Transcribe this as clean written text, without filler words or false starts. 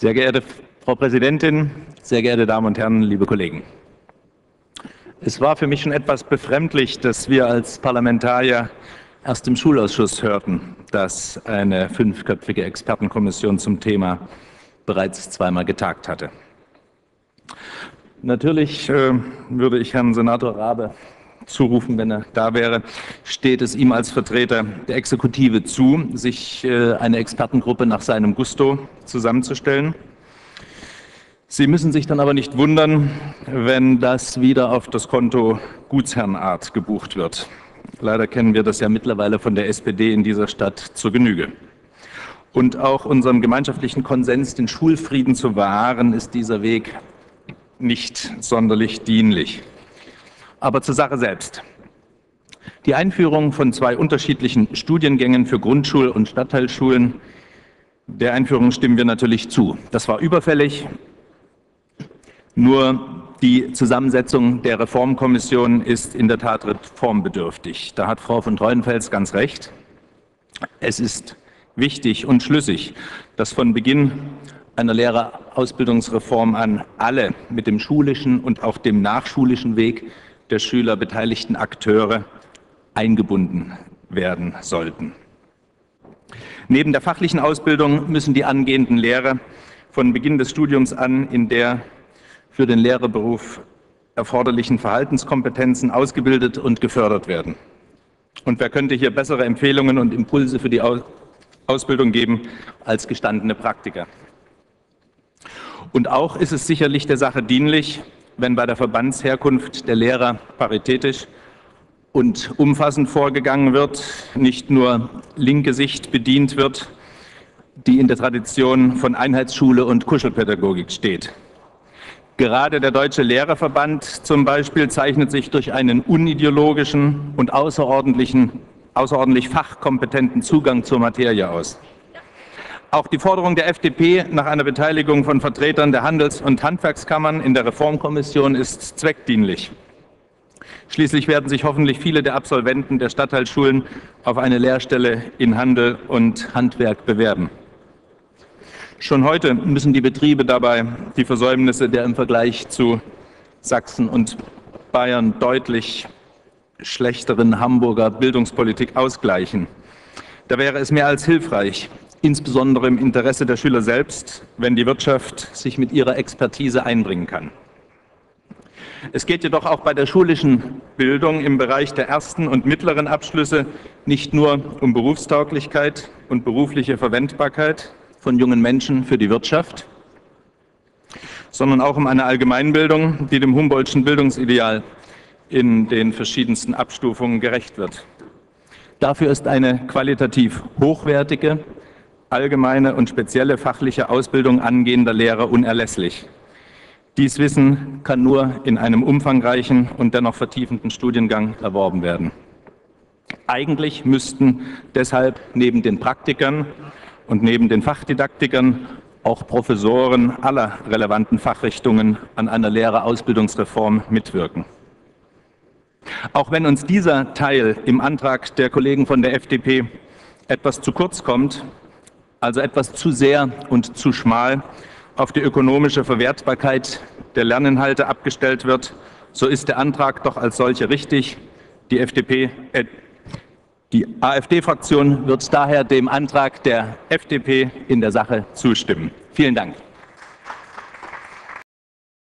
Sehr geehrte Frau Präsidentin, sehr geehrte Damen und Herren, liebe Kollegen! Es war für mich schon etwas befremdlich, dass wir als Parlamentarier erst im Schulausschuss hörten, dass eine 5-köpfige Expertenkommission zum Thema bereits zweimal getagt hatte. Natürlich würde ich Herrn Senator Rabe zurufen, wenn er da wäre, steht es ihm als Vertreter der Exekutive zu, sich eine Expertengruppe nach seinem Gusto zusammenzustellen. Sie müssen sich dann aber nicht wundern, wenn das wieder auf das Konto Gutsherrenart gebucht wird. Leider kennen wir das ja mittlerweile von der SPD in dieser Stadt zur Genüge. Und auch unserem gemeinschaftlichen Konsens, den Schulfrieden zu wahren, ist dieser Weg nicht sonderlich dienlich. Aber zur Sache selbst. Die Einführung von 2 unterschiedlichen Studiengängen für Grundschul- und Stadtteilschulen, der Einführung stimmen wir natürlich zu. Das war überfällig. Nur die Zusammensetzung der Reformkommission ist in der Tat reformbedürftig. Da hat Frau von Treuenfels ganz recht. Es ist wichtig und schlüssig, dass von Beginn einer Lehrerausbildungsreform an alle mit dem schulischen und auch dem nachschulischen Weg der Schüler beteiligten Akteure eingebunden werden sollten. Neben der fachlichen Ausbildung müssen die angehenden Lehrer von Beginn des Studiums an in der für den Lehrerberuf erforderlichen Verhaltenskompetenzen ausgebildet und gefördert werden. Und wer könnte hier bessere Empfehlungen und Impulse für die Ausbildung geben als gestandene Praktiker? Und auch ist es sicherlich der Sache dienlich, wenn bei der Verbandsherkunft der Lehrer paritätisch und umfassend vorgegangen wird, nicht nur linke Sicht bedient wird, die in der Tradition von Einheitsschule und Kuschelpädagogik steht. Gerade der Deutsche Lehrerverband zum Beispiel zeichnet sich durch einen unideologischen und außerordentlich fachkompetenten Zugang zur Materie aus. Auch die Forderung der FDP nach einer Beteiligung von Vertretern der Handels- und Handwerkskammern in der Reformkommission ist zweckdienlich. Schließlich werden sich hoffentlich viele der Absolventen der Stadtteilschulen auf eine Lehrstelle in Handel und Handwerk bewerben. Schon heute müssen die Betriebe dabei die Versäumnisse der im Vergleich zu Sachsen und Bayern deutlich schlechteren Hamburger Bildungspolitik ausgleichen. Da wäre es mehr als hilfreich, insbesondere im Interesse der Schüler selbst, wenn die Wirtschaft sich mit ihrer Expertise einbringen kann. Es geht jedoch auch bei der schulischen Bildung im Bereich der ersten und mittleren Abschlüsse nicht nur um Berufstauglichkeit und berufliche Verwendbarkeit von jungen Menschen für die Wirtschaft, sondern auch um eine Allgemeinbildung, die dem Humboldtschen Bildungsideal in den verschiedensten Abstufungen gerecht wird. Dafür ist eine qualitativ hochwertige, allgemeine und spezielle fachliche Ausbildung angehender Lehrer unerlässlich. Dies Wissen kann nur in einem umfangreichen und dennoch vertiefenden Studiengang erworben werden. Eigentlich müssten deshalb neben den Praktikern und neben den Fachdidaktikern auch Professoren aller relevanten Fachrichtungen an einer Lehrerausbildungsreform mitwirken. Auch wenn uns dieser Teil im Antrag der Kollegen von der FDP etwas zu kurz kommt, also etwas zu sehr und zu schmal auf die ökonomische Verwertbarkeit der Lerninhalte abgestellt wird, so ist der Antrag doch als solcher richtig. Die AfD-Fraktion wird daher dem Antrag der FDP in der Sache zustimmen. Vielen Dank.